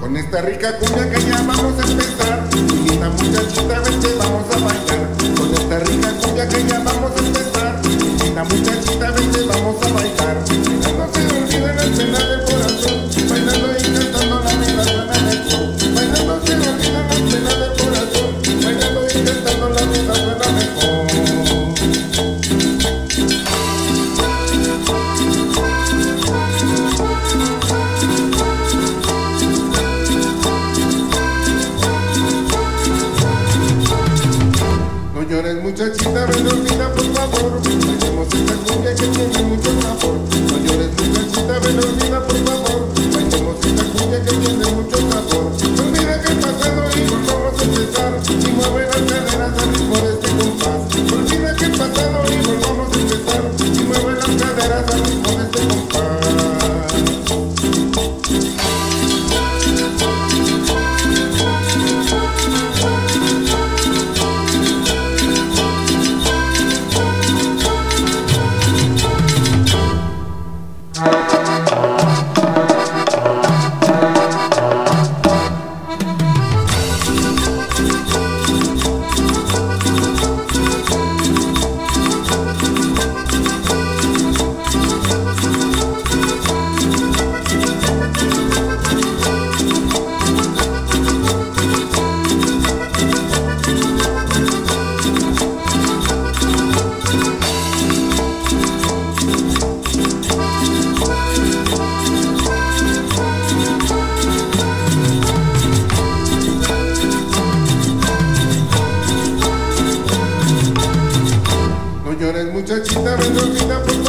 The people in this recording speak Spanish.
Con esta rica cumbia que ya vamos a empezar, linda muchachita, ven que vamos a bailar. Con esta rica cumbia que ya vamos a empezar, linda muchachita, ven que vamos a bailar. No se olviden el cenar del corazón, bailando y cantando la vida suena en el sol. Bailando se olviden el cenar del corazón, bailando y cantando la vida suena en el sol. Muchachita, ven, olvida por favor, bailemos esta cumbia que tiene mucho sabor. No llores, muchachita, ven, olvida por favor, bailemos esta cumbia que tiene mucho sabor. No olvida que el pasado y volvamos a empezar, y mueve las caderas al ritmo de este compás. No olvida que el pasado y volvamos a empezar, y mueve las caderas al ritmo de este compás. Muchachita, ven, olvida por